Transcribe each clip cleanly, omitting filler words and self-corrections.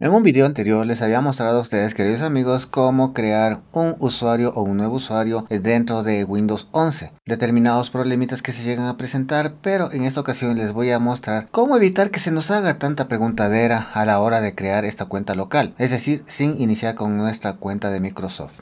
En un video anterior les había mostrado a ustedes, queridos amigos, cómo crear un usuario o un nuevo usuario dentro de Windows 11. Determinados problemitas que se llegan a presentar, pero en esta ocasión les voy a mostrar cómo evitar que se nos haga tanta preguntadera a la hora de crear esta cuenta local, es decir, sin iniciar con nuestra cuenta de Microsoft.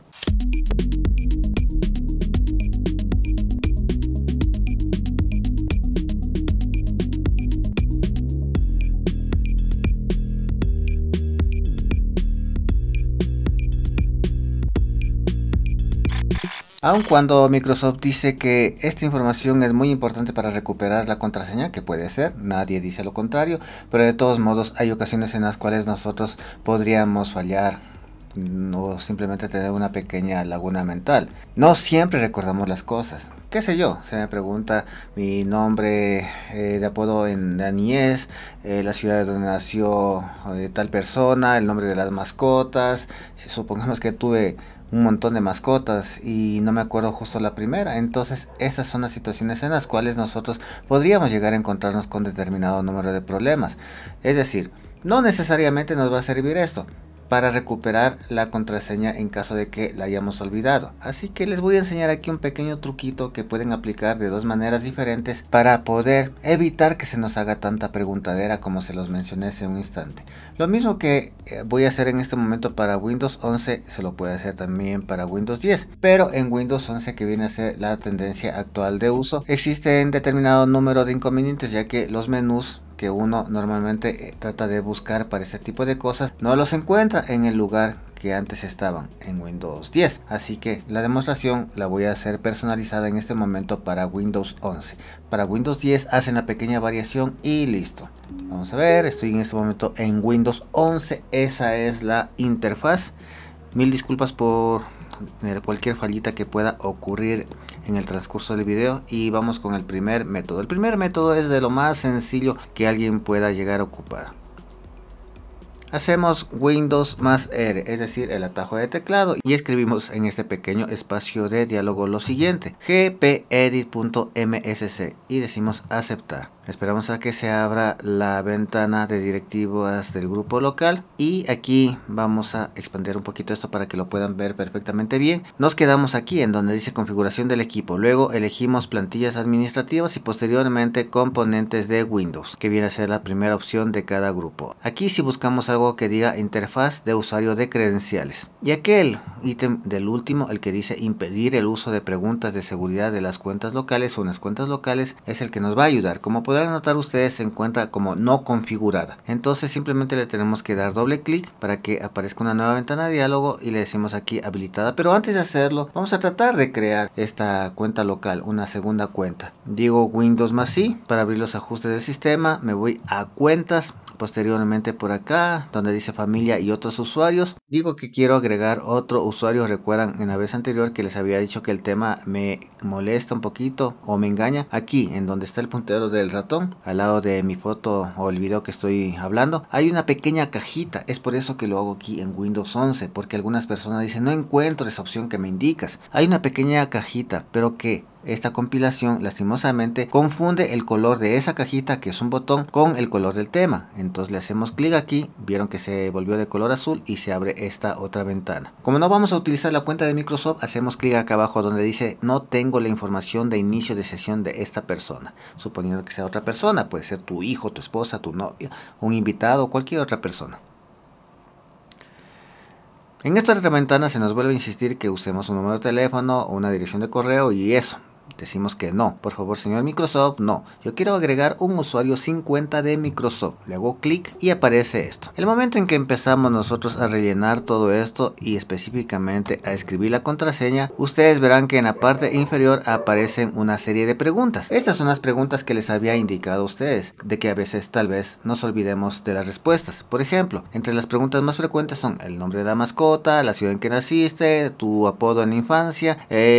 Aun cuando Microsoft dice que esta información es muy importante para recuperar la contraseña, que puede ser, nadie dice lo contrario, pero de todos modos hay ocasiones en las cuales nosotros podríamos fallar o simplemente tener una pequeña laguna mental. No siempre recordamos las cosas. Qué sé yo, se me pregunta mi nombre de apodo en la niñez, la ciudad donde nació tal persona, el nombre de las mascotas. Si supongamos que tuve un montón de mascotas y no me acuerdo justo la primera, entonces esas son las situaciones en las cuales nosotros podríamos llegar a encontrarnos con determinado número de problemas. Es decir, no necesariamente nos va a servir esto para recuperar la contraseña en caso de que la hayamos olvidado, así que les voy a enseñar aquí un pequeño truquito que pueden aplicar de dos maneras diferentes para poder evitar que se nos haga tanta preguntadera como se los mencioné hace un instante. Lo mismo que voy a hacer en este momento para Windows 11 se lo puede hacer también para Windows 10, pero en Windows 11, que viene a ser la tendencia actual de uso, existen determinado número de inconvenientes, ya que los menús que uno normalmente trata de buscar para este tipo de cosas no los encuentra en el lugar que antes estaban en Windows 10, así que la demostración la voy a hacer personalizada en este momento para Windows 11. Para Windows 10 hacen la pequeña variación y listo. Vamos a ver, estoy en este momento en Windows 11, esa es la interfaz. Mil disculpas por cualquier fallita que pueda ocurrir en el transcurso del video, y vamos con el primer método. El primer método es de lo más sencillo que alguien pueda llegar a ocupar. Hacemos Windows más R, es decir, el atajo de teclado, y escribimos en este pequeño espacio de diálogo lo siguiente: gpedit.msc, y decimos aceptar. Esperamos a que se abra la ventana de directivas del grupo local, y aquí vamos a expandir un poquito esto para que lo puedan ver perfectamente bien. Nos quedamos aquí en donde dice configuración del equipo, luego elegimos plantillas administrativas y posteriormente componentes de Windows, que viene a ser la primera opción de cada grupo. Aquí si buscamos algo que diga interfaz de usuario de credenciales, y aquel ítem del último, el que dice impedir el uso de preguntas de seguridad de las cuentas locales o unas cuentas locales, es el que nos va a ayudar. Como podrán notar ustedes, se encuentra como no configurada, entonces simplemente le tenemos que dar doble clic para que aparezca una nueva ventana de diálogo y le decimos aquí habilitada. Pero antes de hacerlo vamos a tratar de crear esta cuenta local, una segunda cuenta. Digo Windows más I para abrir los ajustes del sistema, me voy a cuentas, posteriormente por acá donde dice familia y otros usuarios digo que quiero agregar otro usuario. Recuerdan en la vez anterior que les había dicho que el tema me molesta un poquito o me engaña. Aquí en donde está el puntero del ratón al lado de mi foto o el video que estoy hablando hay una pequeña cajita, es por eso que lo hago aquí en Windows 11, porque algunas personas dicen no encuentro esa opción que me indicas. Hay una pequeña cajita, pero que esta compilación lastimosamente confunde el color de esa cajita, que es un botón, con el color del tema. Entonces le hacemos clic aquí, vieron que se volvió de color azul y se abre esta otra ventana. Como no vamos a utilizar la cuenta de Microsoft, hacemos clic acá abajo donde dice no tengo la información de inicio de sesión de esta persona, suponiendo que sea otra persona, puede ser tu hijo, tu esposa, tu novio, un invitado, cualquier otra persona. En esta otra ventana se nos vuelve a insistir que usemos un número de teléfono, una dirección de correo y eso. Decimos que no, por favor señor Microsoft, no, yo quiero agregar un usuario sin cuenta de Microsoft. Le hago clic y aparece esto. El momento en que empezamos nosotros a rellenar todo esto y específicamente a escribir la contraseña, ustedes verán que en la parte inferior aparecen una serie de preguntas. Estas son las preguntas que les había indicado a ustedes, de que a veces tal vez nos olvidemos de las respuestas. Por ejemplo, entre las preguntas más frecuentes son el nombre de la mascota, la ciudad en que naciste, tu apodo en la infancia,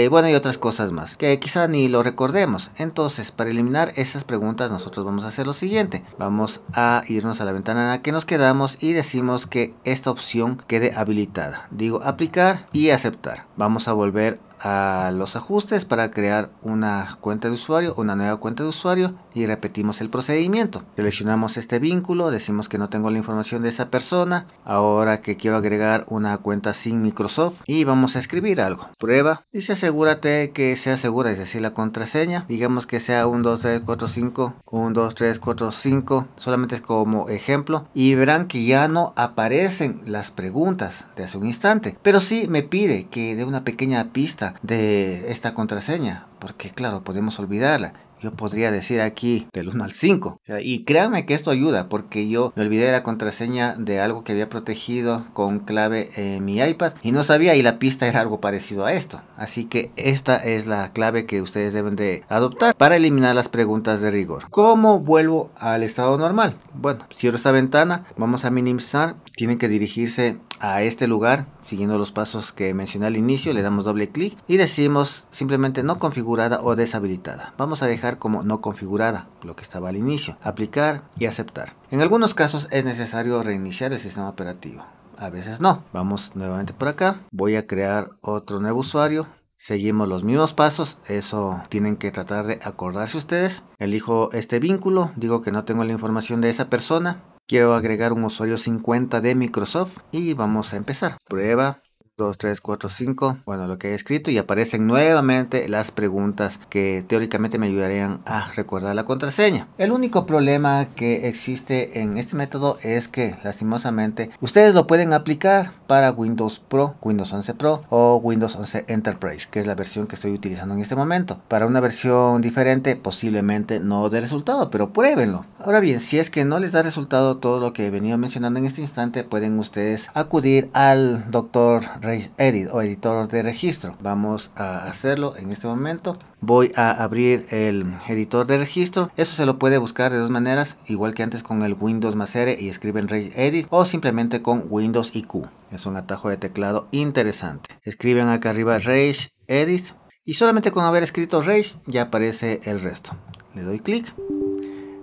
bueno, y otras cosas más que quizás ni lo recordemos. Entonces, para eliminar esas preguntas nosotros vamos a hacer lo siguiente: vamos a irnos a la ventana en la que nos quedamos y decimos que esta opción quede habilitada. Digo aplicar y aceptar. Vamos a volver a los ajustes para crear una cuenta de usuario, una nueva cuenta de usuario, y repetimos el procedimiento. Seleccionamos este vínculo, decimos que no tengo la información de esa persona, ahora que quiero agregar una cuenta sin Microsoft, y vamos a escribir algo. Prueba, dice asegúrate que sea segura, es decir, la contraseña, digamos que sea 12345, 12345, solamente es como ejemplo, y verán que ya no aparecen las preguntas de hace un instante, pero sí me pide que dé una pequeña pista de esta contraseña, porque claro, podemos olvidarla. Yo podría decir aquí del 1 al 5. Y créanme que esto ayuda, porque yo me olvidé de la contraseña de algo que había protegido con clave en mi iPad y no sabía, y la pista era algo parecido a esto. Así que esta es la clave que ustedes deben de adoptar para eliminar las preguntas de rigor. ¿Cómo vuelvo al estado normal? Bueno, cierro esta ventana, vamos a minimizar. Tienen que dirigirse a este lugar siguiendo los pasos que mencioné al inicio. Le damos doble clic y decimos simplemente no configurada o deshabilitada. Vamos a dejar como no configurada, lo que estaba al inicio, aplicar y aceptar. En algunos casos es necesario reiniciar el sistema operativo, a veces no. Vamos nuevamente por acá, voy a crear otro nuevo usuario, seguimos los mismos pasos, eso tienen que tratar de acordarse ustedes. Elijo este vínculo, digo que no tengo la información de esa persona, quiero agregar un usuario 50 de Microsoft y vamos a empezar. Prueba 2, 3, 4, 5, bueno, lo que he escrito, y aparecen nuevamente las preguntas que teóricamente me ayudarían a recordar la contraseña. El único problema que existe en este método es que lastimosamente ustedes lo pueden aplicar para Windows Pro, Windows 11 Pro o Windows 11 Enterprise, que es la versión que estoy utilizando en este momento. Para una versión diferente posiblemente no dé resultado, pero pruébenlo. Ahora bien, si es que no les da resultado todo lo que he venido mencionando en este instante, pueden ustedes acudir al doctor RegEdit o editor de registro. Vamos a hacerlo en este momento. Voy a abrir el editor de registro. Eso se lo puede buscar de dos maneras, igual que antes, con el Windows+R y escriben RegEdit, o simplemente con Windows y Q. Es un atajo de teclado interesante. Escriben acá arriba RegEdit y solamente con haber escrito Reg ya aparece el resto. Le doy clic,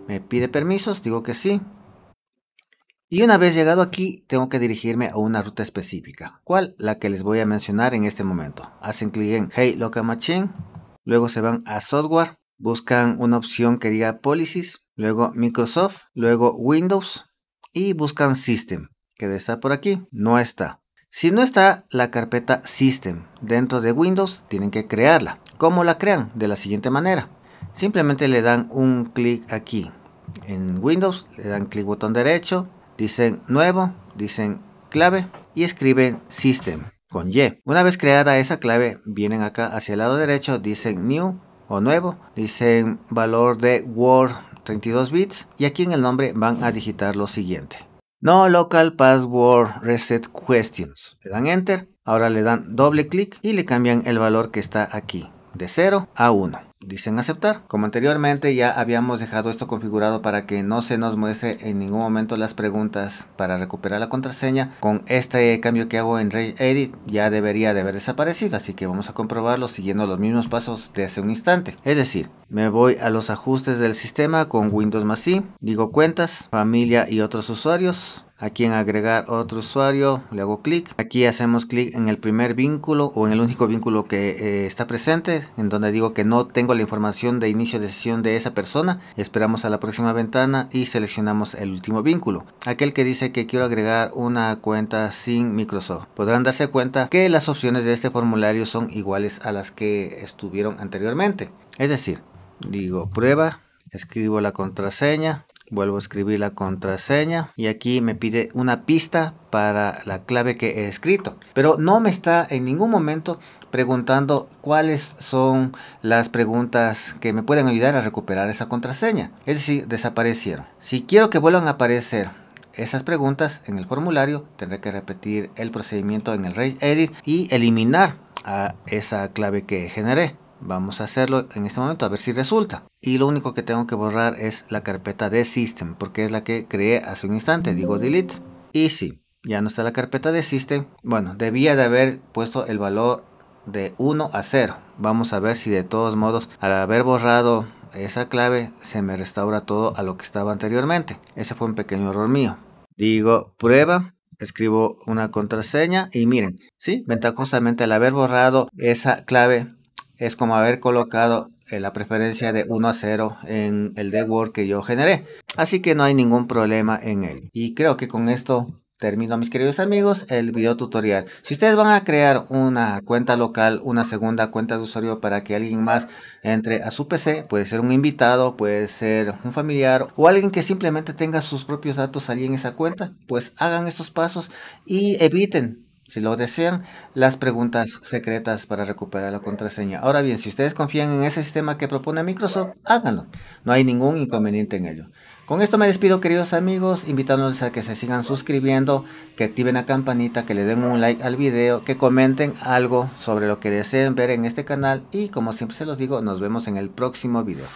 me pide permisos, digo que sí. Y una vez llegado aquí, tengo que dirigirme a una ruta específica. ¿Cuál? La que les voy a mencionar en este momento. Hacen clic en HKEY LOCAL_MACHINE, luego se van a Software, buscan una opción que diga Policies, luego Microsoft, luego Windows, y buscan System, que debe estar por aquí. No está. Si no está la carpeta System dentro de Windows, tienen que crearla. ¿Cómo la crean? De la siguiente manera. Simplemente le dan un clic aquí. En Windows le dan clic botón derecho, dicen nuevo, dicen clave y escriben System con Y. Una vez creada esa clave, vienen acá hacia el lado derecho, dicen New o nuevo, dicen valor de Word 32 bits y aquí en el nombre van a digitar lo siguiente: NoLocalPasswordResetQuestions. Le dan Enter, ahora le dan doble clic y le cambian el valor que está aquí de 0 a 1. Dicen aceptar. Como anteriormente ya habíamos dejado esto configurado para que no se nos muestre en ningún momento las preguntas para recuperar la contraseña, con este cambio que hago en RegEdit ya debería de haber desaparecido, así que vamos a comprobarlo siguiendo los mismos pasos de hace un instante. Es decir, me voy a los ajustes del sistema con Windows+I, digo cuentas, familia y otros usuarios. Aquí en agregar otro usuario le hago clic. Aquí hacemos clic en el primer vínculo o en el único vínculo que está presente, en donde digo que no tengo la información de inicio de sesión de esa persona. Esperamos a la próxima ventana y seleccionamos el último vínculo, aquel que dice que quiero agregar una cuenta sin Microsoft. Podrán darse cuenta que las opciones de este formulario son iguales a las que estuvieron anteriormente. Es decir, digo prueba, escribo la contraseña, vuelvo a escribir la contraseña y aquí me pide una pista para la clave que he escrito, pero no me está en ningún momento preguntando cuáles son las preguntas que me pueden ayudar a recuperar esa contraseña. Es decir, desaparecieron. Si quiero que vuelvan a aparecer esas preguntas en el formulario, tendré que repetir el procedimiento en el RegEdit y eliminar a esa clave que generé. Vamos a hacerlo en este momento a ver si resulta. Y lo único que tengo que borrar es la carpeta de System, porque es la que creé hace un instante. Digo Delete y sí, ya no está la carpeta de System. Bueno, debía de haber puesto el valor de 1 a 0. Vamos a ver si de todos modos, al haber borrado esa clave, se me restaura todo a lo que estaba anteriormente. Ese fue un pequeño error mío. Digo prueba, escribo una contraseña y miren, sí, ventajosamente al haber borrado esa clave es como haber colocado la preferencia de 1 a 0 en el deword que yo generé, así que no hay ningún problema en él. Y creo que con esto termino, mis queridos amigos, el video tutorial. Si ustedes van a crear una cuenta local, una segunda cuenta de usuario para que alguien más entre a su PC, puede ser un invitado, puede ser un familiar o alguien que simplemente tenga sus propios datos allí en esa cuenta, pues hagan estos pasos y eviten, si lo desean, las preguntas secretas para recuperar la contraseña. Ahora bien, si ustedes confían en ese sistema que propone Microsoft, háganlo. No hay ningún inconveniente en ello. Con esto me despido, queridos amigos, invitándoles a que se sigan suscribiendo, que activen la campanita, que le den un like al video, que comenten algo sobre lo que deseen ver en este canal y, como siempre se los digo, nos vemos en el próximo video.